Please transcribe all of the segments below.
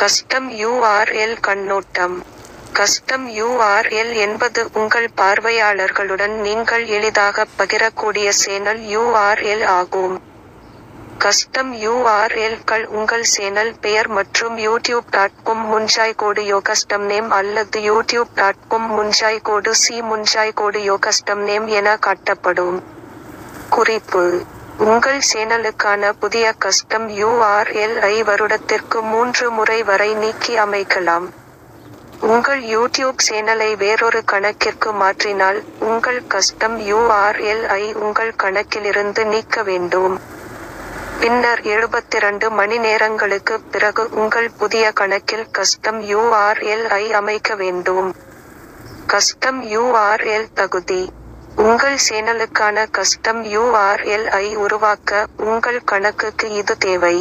Custom URL கண்ணோட்டம். Custom URL என்பது உங்கள் பார்வையாளர்களுடன் நீங்கள் எளிதாக பகிரக்கூடிய சேனல் URL ஆகும். கஸ்டம் URLகள் உங்கள் சேனல் பெயர் மற்றும் youtube.com முன்சாய்கோடு யோ கஸ்டம் நேம் அல்லது youtube.com முன்சாய்கோடு சி முன்சாய்கோடு யோ கஸ்டம் நேம் என காட்டப்படும். குறிப்பு: உங்கள் சேனலுக்கான புதிய கஸ்டம் URL ஐ வருடத்திற்கு 3 முறை வரை நீக்கி அமைக்கலாம். உங்கள் யூடியூப் சேனலை வேறொரு கணக்கிற்கு மாற்றினால் உங்கள் கஸ்டம் URL ஐ உங்கள் கணக்கிலிருந்து நீக்க வேண்டும். பின்னர் 72 மணி நேரங்களுக்கு பிறகு உங்கள் புதிய கணக்கில் கஸ்டம் URL ஐ அமைக்க வேண்டும். கஸ்டம் URL தகுதி: உங்கள் சேனலுக்கான கஸ்டம் URL ஐ உருவாக்க உங்கள் கணக்குக்கு இது தேவை.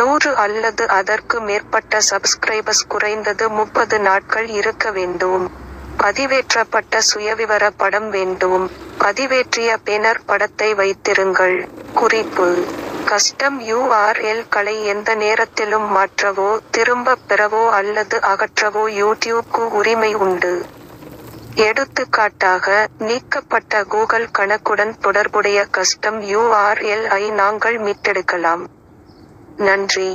100 அல்லது அதற்கு மேற்பட்ட சப்ஸ்கிரைபர்ஸ் குறைந்தது 30 நாட்கள் இருக்க வேண்டும். பதிவேற்றப்பட்ட சுயவிவர படம் வேண்டும். பதிவேற்றிய பேனர் படத்தை வைத்திருங்கள். குறிப்பு: கஸ்டம் URL-களை எந்த நேரத்திலும் மாற்றவோ திரும்ப பெறவோ அல்லது அகற்றவோ யூடியூப்க்கு உரிமை உண்டு. எடுத்துக்காட்டாக, நீக்கப்பட்ட கூகுள் கணக்குடன் தொடர்புடைய கஸ்டம் URL-ஐ நாங்கள் மீட்டெடுக்கலாம். நன்றி.